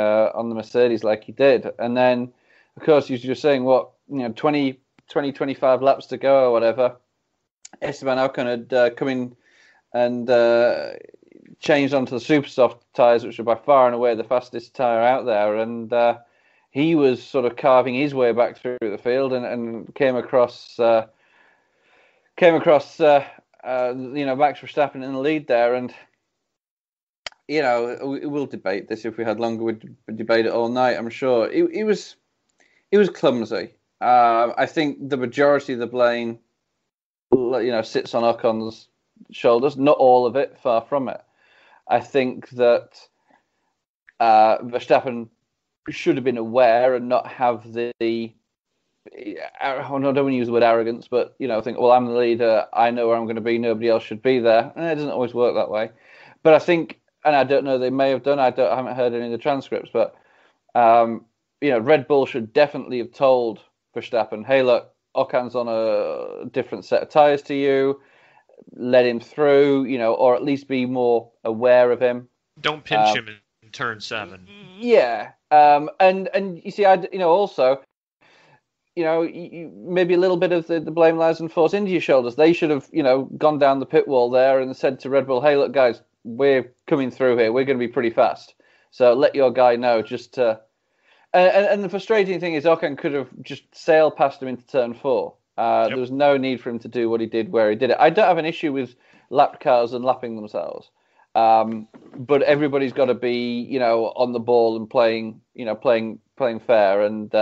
Mercedes like he did. And then, of course, you're saying, 25 laps to go or whatever. Esteban Ocon had come in and changed onto the super soft tyres, which are by far and away the fastest tyre out there. And he was sort of carving his way back through the field and came across came across, Max Verstappen in the lead there, and we'll debate this. If we had longer, we'd debate it all night, I'm sure. It was clumsy. I think the majority of the blame, sits on Ocon's shoulders. Not all of it, far from it. I think that Verstappen should have been aware and not have the I don't want to use the word arrogance, but think, well, I'm the leader, I know where I'm going to be, nobody else should be there. And it doesn't always work that way. But I think, and I don't know, they may have done. I haven't heard any of the transcripts, but Red Bull should definitely have told Verstappen, "Hey, look, Ocon's on a different set of tires to you. Let him through, or at least be more aware of him. Don't pinch him in turn 7." Yeah, and you see, maybe a little bit of the blame lies and falls into your shoulders. They should have, gone down the pit wall there and said to Red Bull, "Hey, look, guys, we're coming through here. We're going to be pretty fast. So let your guy know." Just and the frustrating thing is, Ocon could have just sailed past him into turn 4. Yep. There was no need for him to do what he did where he did it. I don't have an issue with lapped cars and lapping themselves, but everybody's got to be, on the ball and playing fair and.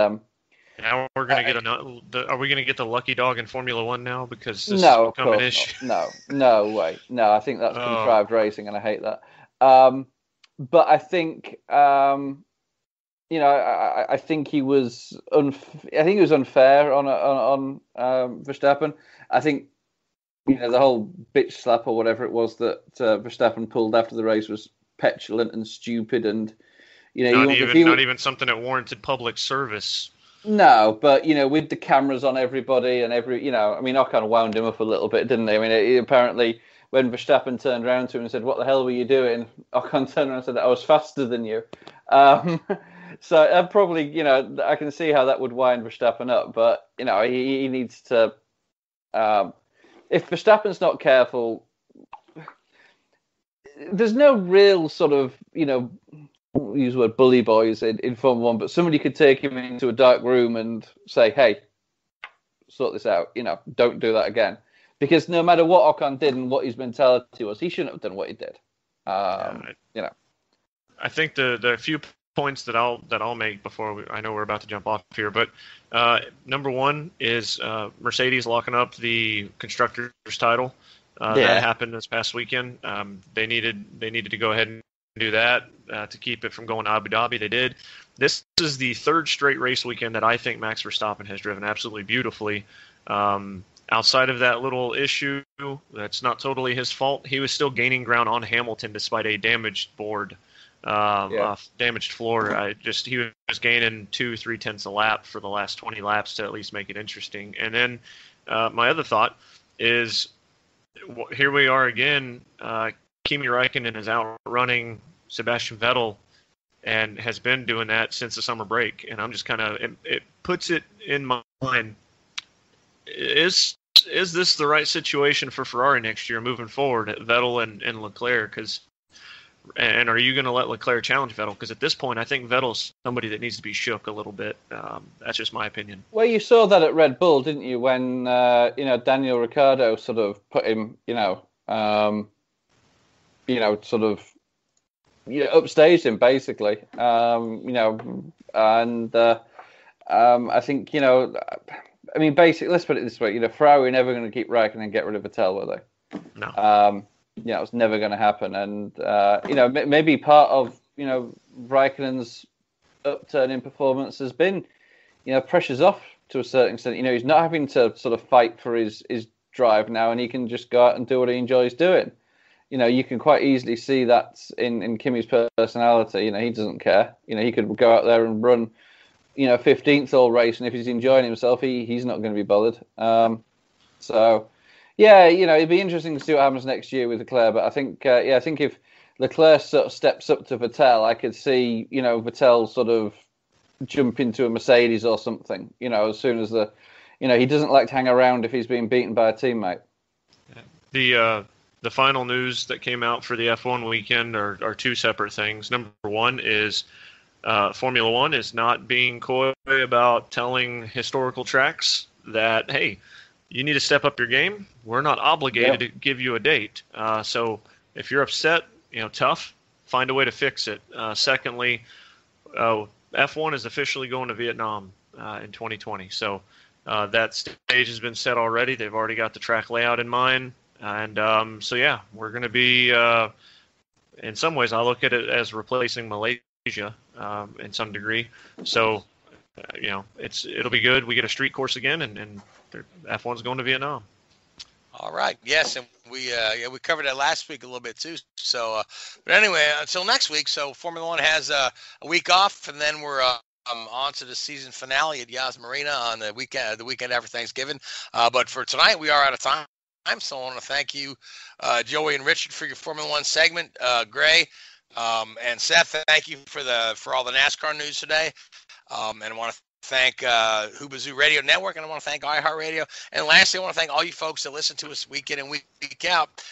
Now we're going to get are we going to get the lucky dog in Formula One now? Because this has become an issue. No way. No, I think that's contrived racing, and I hate that. But I think, I think he was unfair on Verstappen. I think the whole bitch slap or whatever it was that Verstappen pulled after the race was petulant and stupid, and not even something that warranted public service. No, but, with the cameras on everybody and Ocon wound him up a little bit, didn't he? I mean, apparently when Verstappen turned around to him and said, "What the hell were you doing?" Ocon turned around and said, "I was faster than you." So I'd probably, I can see how that would wind Verstappen up, but, he needs to... if Verstappen's not careful, there's no real sort of, use the word bully boys in Formula 1, but somebody could take him into a dark room and say, "Hey, sort this out, don't do that again." Because no matter what Ocon did and what his mentality was, he shouldn't have done what he did. I think the few points that I'll make before I know we're about to jump off here, but number one is Mercedes locking up the constructors' title. That happened this past weekend. They needed to go ahead and do that to keep it from going to Abu Dhabi. They did. This is the third straight race weekend that I think Max Verstappen has driven absolutely beautifully. Outside of that little issue, that's not totally his fault. He was still gaining ground on Hamilton despite a damaged board, damaged floor. He was gaining 2-3 tenths a lap for the last 20 laps to at least make it interesting. And then my other thought is, here we are again. Kimi Räikkönen is outrunning Sebastian Vettel and has been doing that since the summer break. And I'm just kind of it puts it in my mind. Is this the right situation for Ferrari next year moving forward, Vettel and Leclerc? And are you going to let Leclerc challenge Vettel? Because at this point, I think Vettel's somebody that needs to be shook a little bit. That's just my opinion. Well, you saw that at Red Bull, didn't you? When Daniel Ricciardo sort of put him, upstaged him basically, I think, basically, let's put it this way, Ferrari were never going to keep Raikkonen and get rid of Vettel, were they? No. It was never going to happen, and maybe part of Raikkonen's upturn in performance has been, pressure's off to a certain extent. He's not having to sort of fight for his drive now, and he can just go out and do what he enjoys doing. You can quite easily see that in Kimi's personality. He doesn't care. He could go out there and run, 15th all race, and if he's enjoying himself, he's not going to be bothered. It'd be interesting to see what happens next year with Leclerc. But I think, if Leclerc sort of steps up to Vettel, I could see, Vettel sort of jump into a Mercedes or something. As soon as he doesn't like to hang around if he's being beaten by a teammate. The final news that came out for the F1 weekend are two separate things. Number one is Formula One is not being coy about telling historical tracks that, hey, you need to step up your game. We're not obligated to give you a date. So if you're upset, tough, find a way to fix it. Secondly, F1 is officially going to Vietnam in 2020. So that stage has been set already. They've already got the track layout in mind. And so, yeah, we're going to be, in some ways, I look at it as replacing Malaysia in some degree. So, it'll be good. We get a street course again, and F1's going to Vietnam. All right. Yes, and we covered that last week a little bit too. So, but anyway, until next week. So Formula One has a week off, and then we're on to the season finale at Yas Marina on the weekend after Thanksgiving. But for tonight, we are out of time. So I want to thank you, Joey and Richard, for your Formula One segment. Gray and Seth, thank you for all the NASCAR news today. And I want to thank Whoobazoo Radio Network, and I want to thank iHeartRadio. And lastly, I want to thank all you folks that listen to us week in and week out.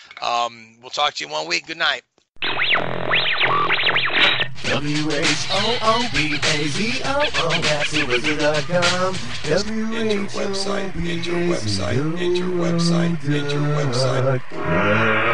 We'll talk to you in 1 week. Good night. WHOOBAZOO at Silverzoo.com. Enter website.